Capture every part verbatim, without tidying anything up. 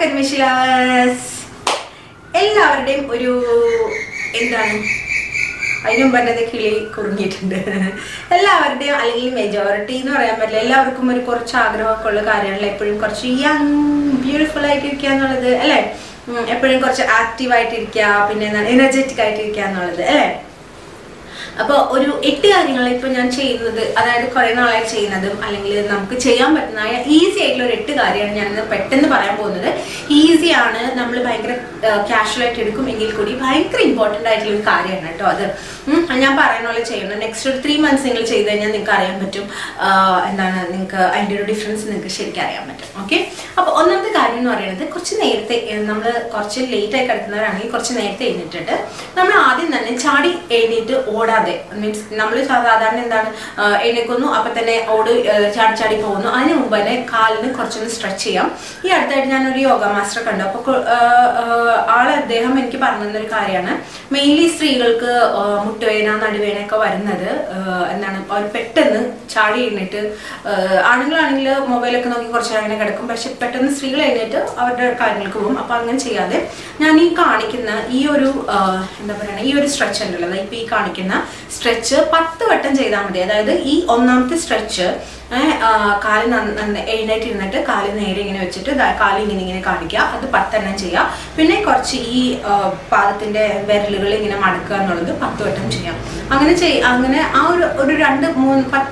Karimashi lovers. Everyone is I don't know if you can do it. The majority of the young, beautiful, active, energetic. Now, if you have eight things, you can do it. That's why we can do it. It's easy to do it. It's easy to do it. It's easy to do it. It's easy to do it. It's important to do it. I will do it. Next three months, I will do it. I will do difference. Okay? Now, we will do it. Means Namlu Sadan and then Enekono, Apatane, Odu, Chadipono, and Ubane, Kal, and Korchin Strachium. Here at the Janari Yoga Master Kandapo, all of them in Kipanan Kariana, mainly Sri Gulka, Mutuena, and Veneka, or another, and then or Petan, Chadi in it, Angular, Mobile Economic or China, compassion pattern, Sri Lanator, our Kanilkum, upon Chiade, Nani Karnikina, Euru, the Euru stretch and like P Karnikina. Stretcher, ten vattam cheyidamade. That is, this one stretcher, I carry on on eight in that carry on eight ingene vechittu carry ingene ingene kanikka. That ten ennam cheya. Pinne korchu ee paadathinte veralugal ingene madukka ennallathu ten vattam cheya. Angane chey angane aa oru two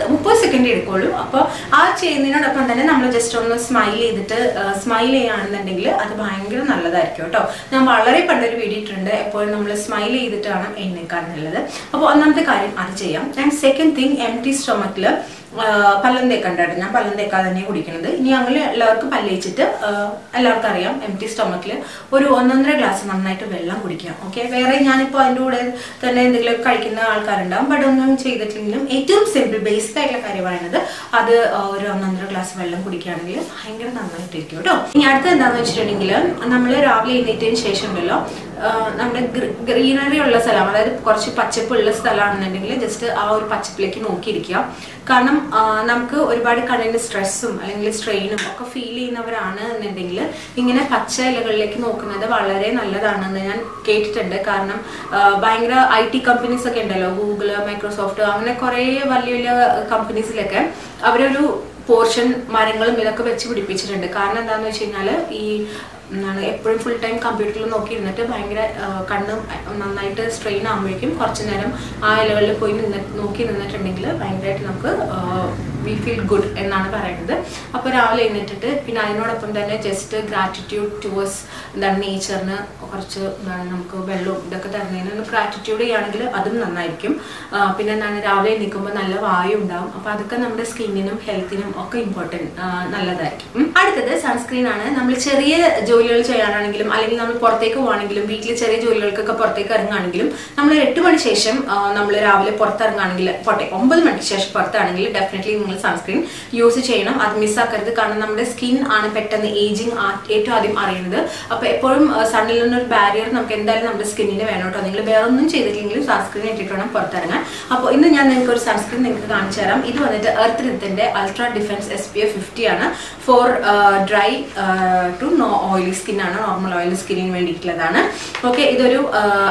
three thirty second edukkollu. Appo aa cheyninodoppam thanne nammal just onnu smile edittu smile cheyanannundengil adu bhayangara nalladayirikku ട്ടോ. Nan valare pandoru video ittunde eppol nammal smile edittu aanu ennekkan nallathu. Appo ഒന്നാമത്തെ കാര്യം അത് ചെയ്യാം. And second thing empty stomach ല പല്ലം തേക്കണ്ടാണ്. ഞാൻ പല്ലം തേക്കാതെ തന്നെ കുടിക്കുന്നത്. ഇനി ഞങ്ങൾ എല്ലാവർക്കും പല്ലേച്ചിട്ട് എല്ലാവർക്കും അറിയാം empty stomach ല ഒരു ഒന്നൊന്നര ഗ്ലാസ് നന്നായിട്ട് വെള്ളം കുടിക്കുക. ഓക്കേ. വേറെ ഞാൻ ഇപ്പോൾ അതിന്റെ കൂടെ തന്നെ എന്തെങ്കിലും കഴിക്കുന്ന ആൾക്കാരുണ്ടാവും. ബട്ട് ഒന്നും ചെയ്തിട്ടില്ലെങ്കിലും ഏറ്റവും സിമ്പിൾ ബേസിക് ആയിട്ടുള്ള കാര്യമാണത്. അത് ഒരു ഒന്നൊന്നര ഗ്ലാസ് വെള്ളം കുടിക്കുകയാണെങ്കിൽ ഭയങ്കര നന്നായിട്ട് ഇരിക്കും ട്ടോ. ഇനി അടുത്ത എന്താണെന്ന് വെച്ചിട്ടുണ്ടെങ്കിൽ നമ്മൾ രാവിലെ എഴുന്നേറ്റതിന് ശേഷമല്ലോ നമ്മുടെ ഗ്രീനറി ഉള്ള സ്ഥലം അതായത് കുറച്ച് പച്ചപ്പുള്ള സ്ഥലമാണെന്നുണ്ടെങ്കിൽ ജസ്റ്റ് ആ ഒരു പച്ചപ്പിലേക്ക് നോക്കി ഇരിക്കുക. കാരണം നമുക്ക് ഒരുപാട് കണ്ണിന്റെ സ്ട്രെസ്സും അല്ലെങ്കിൽ സ്ട്രെയിനും ഒക്കെ ഫീൽ ചെയ്യുന്നവരാണ് എന്നുണ്ടെങ്കിൽ ഇങ്ങനെ പച്ച ഇലകളിലേക്ക് നോക്കുന്നത് വളരെ നല്ലതാണെന്ന് ഞാൻ കേട്ടിട്ടുണ്ട്. കാരണം ഭയങ്കര ഐ ടി കമ്പനീസ് ഒക്കെ ഉണ്ടല്ലോ, ഗൂഗിൾ, മൈക്രോസോഫ്റ്റ്, അങ്ങനെ കുറേ വലിയ വലിയ കമ്പനീസിലൊക്കെ അവരൊരു പോർഷൻ മരങ്ങളും ഇതൊക്കെ വെച്ച് പിടിപ്പിച്ചിട്ടുണ്ട്. കാരണം എന്താണെന്ന് വെച്ച് കഴിഞ്ഞാൽ ഈ എപ്പോഴും ഫുൾ ടൈം കമ്പ്യൂട്ടറിൽ നോക്കിയിരുന്നിട്ട് ഭയങ്കര കണ്ണ് നന്നായിട്ട് സ്ട്രെയിൻ ആകുമ്പോഴേക്കും കുറച്ച് നേരം ആ ഇലകളിൽ പോയി നിന്ന് നോക്കി നിന്നിട്ടുണ്ടെങ്കിൽ ഭയങ്കരമായിട്ട് നമുക്ക് വി ഫീൽ ഗുഡ് എന്നാണ് പറയുന്നത്. അപ്പോൾ രാവിലെ എഴുന്നേറ്റിട്ട് പിന്നെ അതിനോടൊപ്പം തന്നെ ജസ്റ്റ് ഗ്രാറ്റിറ്റ്യൂഡ് ടുവേഴ്സ് എന്താണ് നേച്ചറിന് കുറച്ച് എന്താണ് നമുക്ക് വെള്ളവും ഇതൊക്കെ തരുന്നതിന് ഗ്രാറ്റിറ്റ്യൂഡ് ചെയ്യുകയാണെങ്കിൽ അതും നന്നായിരിക്കും. പിന്നെ എന്താണ് രാവിലെ എഴുന്നേൽക്കുമ്പോൾ നല്ല വായു ഉണ്ടാവും. അപ്പോൾ അതൊക്കെ നമ്മുടെ സ്കിന്നിനും ഹെൽത്തിനും ഒക്കെ ഇമ്പോർട്ടൻറ്റ് നല്ലതായിരിക്കും. അടുത്തത് സൺസ്ക്രീനാണ്. നമ്മൾ ചെറിയ ജോലികൾ ചെയ്യാനാണെങ്കിലും അല്ലെങ്കിൽ നമ്മൾ പുറത്തേക്ക് പോകണമെങ്കിലും വീട്ടിൽ ചെറിയ ജോലികൾക്കൊക്കെ പുറത്തേക്ക് ഇറങ്ങുകയാണെങ്കിലും നമ്മൾ എട്ട് മണിക്ക് ശേഷം നമ്മൾ രാവിലെ പുറത്തിറങ്ങുകയാണെങ്കിൽ പോട്ടെ ഒമ്പത് മണിക്ക് ശേഷം പുറത്താണെങ്കിൽ ഡെഫിനറ്റ്ലി നിങ്ങൾ സൺസ്ക്രീൻ യൂസ് ചെയ്യണം. അത് മിസ്സാക്കരുത്. കാരണം നമ്മുടെ സ്കിൻ ആണ് പെട്ടെന്ന് ഏജിങ് ഏറ്റവും ആദ്യം അറിയുന്നത്. അപ്പോൾ എപ്പോഴും സണ്ണിൽ നിന്നൊരു ബാരിയർ നമുക്ക് എന്തായാലും നമ്മുടെ സ്കിന്നിന് വേണം കേട്ടോ. നിങ്ങൾ വേറൊന്നും ചെയ്തിട്ടില്ലെങ്കിലും സൺസ്ക്രീൻ ഇട്ടിട്ട് വേണം പുറത്തിറങ്ങാൻ. അപ്പോൾ ഇന്ന് ഞാൻ നിങ്ങൾക്ക് ഒരു സൺസ്ക്രീൻ നിങ്ങൾക്ക് കാണിച്ചു തരാം. ഇത് വന്നിട്ട് എർത്ത് റിതത്തിന്റെ ultra defence S P F fifty ആണ്. For dry to no oily skin ആണ്. നോർമൽ ഓയിലി സ്കിന്നിന് വേണ്ടിയിട്ടുള്ളതാണ്. ഓക്കെ, ഇതൊരു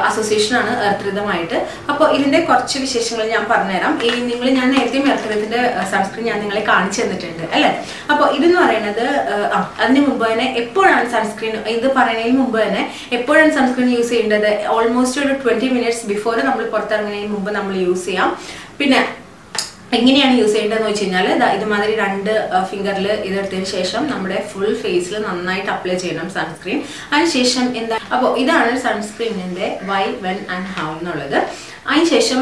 അസോസിയേഷൻ ആണ് എർത്ത് റിതമായിട്ട്. അപ്പോൾ ഇതിന്റെ കുറച്ച് വിശേഷങ്ങൾ ഞാൻ പറഞ്ഞുതരാം. ഈ നിങ്ങൾ ഞാൻ നേരത്തെയും എർത്ത് റിതത്തിന്റെ സൺസ്ക്രീൻ ഞാൻ നിങ്ങളെ കാണിച്ചു തന്നിട്ടുണ്ട് അല്ലേ. അപ്പോൾ ഇതെന്ന് പറയുന്നത് അതിന് മുമ്പ് തന്നെ എപ്പോഴാണ് സൺസ്ക്രീൻ ഇത് പറയുന്നതിന് മുമ്പ് തന്നെ എപ്പോഴാണ് സൺസ്ക്രീൻ യൂസ് ചെയ്യേണ്ടത്? ഓൾമോസ്റ്റ് ഒരു ട്വന്റി മിനിറ്റ്സ് ബിഫോർ നമ്മൾ പുറത്തിറങ്ങുന്നതിന് മുമ്പ് നമ്മൾ യൂസ് ചെയ്യാം. പിന്നെ എങ്ങനെയാണ് യൂസ് ചെയ്യേണ്ടതെന്ന് വെച്ച് കഴിഞ്ഞാൽ ഇതുമാതിരി രണ്ട് ഫിംഗറിൽ ഇതെടുത്തതിന് ശേഷം നമ്മുടെ ഫുൾ ഫേസിൽ നന്നായിട്ട് അപ്ലൈ ചെയ്യണം സൺസ്ക്രീൻ. അതിനുശേഷം എന്താ അപ്പോൾ ഇതാണ് സൺസ്ക്രീനിൻ്റെ വൈ, വെൻ ആൻഡ് ഹൗ എന്നുള്ളത്. അതിനുശേഷം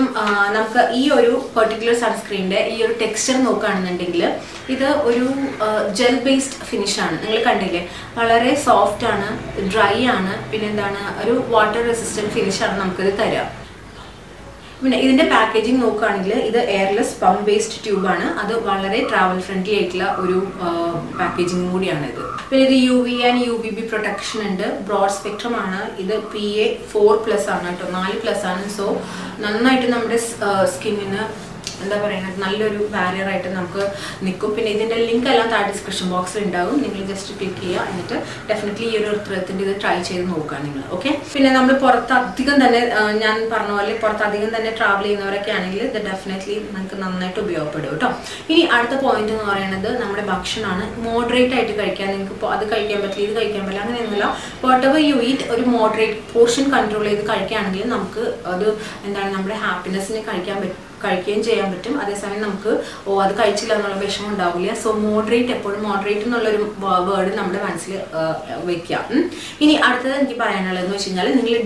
നമുക്ക് ഈ ഒരു പെർട്ടിക്കുലർ സൺസ്ക്രീനിൻ്റെ ഈ ഒരു ടെക്സ്ചർ നോക്കുകയാണെന്നുണ്ടെങ്കിൽ ഇത് ഒരു ജെൽ ബേസ്ഡ് ഫിനിഷാണ്. നിങ്ങൾ കണ്ടില്ലേ, വളരെ സോഫ്റ്റ് ആണ്, ഡ്രൈ ആണ്, പിന്നെ എന്താണ് ഒരു വാട്ടർ റെസിസ്റ്റൻറ്റ് ഫിനിഷാണ് നമുക്കിത് തരാം. പിന്നെ ഇതിൻ്റെ പാക്കേജിങ് നോക്കുകയാണെങ്കിൽ ഇത് എയർലെസ് പമ്പ് ബേസ്ഡ് ട്യൂബാണ്. അത് വളരെ ട്രാവൽ ഫ്രണ്ട്ലി ആയിട്ടുള്ള ഒരു പാക്കേജിങ് കൂടിയാണ് ഇത്. പിന്നെ ഇത് U V and U V B protection ഉണ്ട്. ബ്രോഡ് സ്പെക്ട്രം ആണ് ഇത്. പി എ ഫോർ പ്ലസ് ആണ് കേട്ടോ, നാല് പ്ലസ് ആണ്. സോ നന്നായിട്ട് നമ്മുടെ സ്കിന്നിന് barrier item link in the description box. Just click here and definitely try it. Okay? Whatever you eat, a moderate portion control is happiness. So moderate moderate word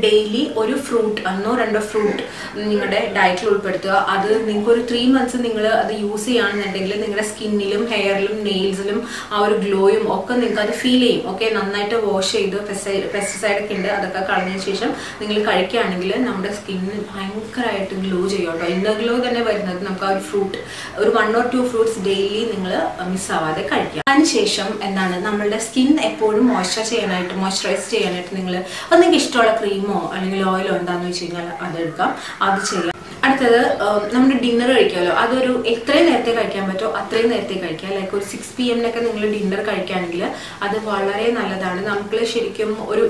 daily one fruit or fruit diet three months use skin, hair, nails, glow, feel okay, wash pesticide skin fruit. One or two fruits daily miss and skin moisturize cream oil. That's why dinner is like six p m dinner. That's why we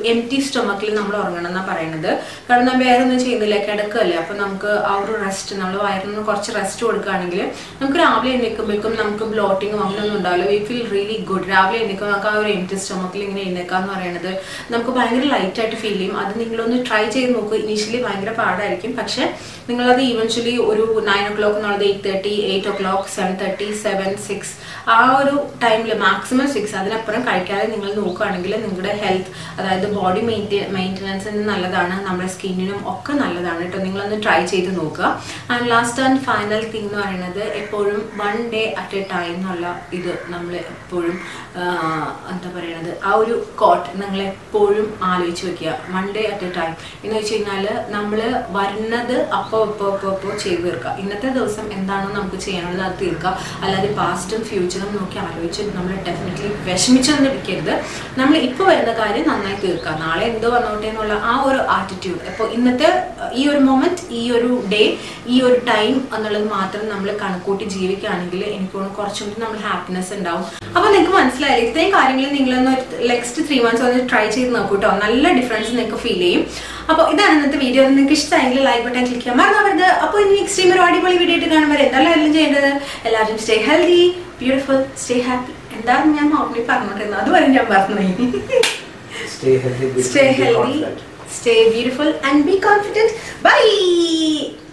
empty stomach. We have rest. We feel really good. Empty stomach. We light feeling. Try initially. Eventually, nine o'clock, eight thirty, eight o'clock, seven thirty, seven, six. That time maximum six. That is why health, that body maintenance, and skin, and try it. And last and final thing, one day at a time, we one day at a time. We In the third awesome and the past and future of Nokia, which is definitely Veshmichan the Keda. Namely, Ipo and the Garden, unlike Turka, Nala, and the Notenula, our attitude. In the third year moment, year day, year time, another matter, Namla Kanakoti, Jivik, Angela, in Korchum, happiness and doubt. Upon the months like they are in England, next three months on the tri cheese Nakuta, Nala difference in the feeling. Upon the video in the Kishang, like but I click here. Stay healthy, beautiful, stay happy. And that means Stay healthy, beautiful, stay healthy, stay beautiful, and be confident. Bye.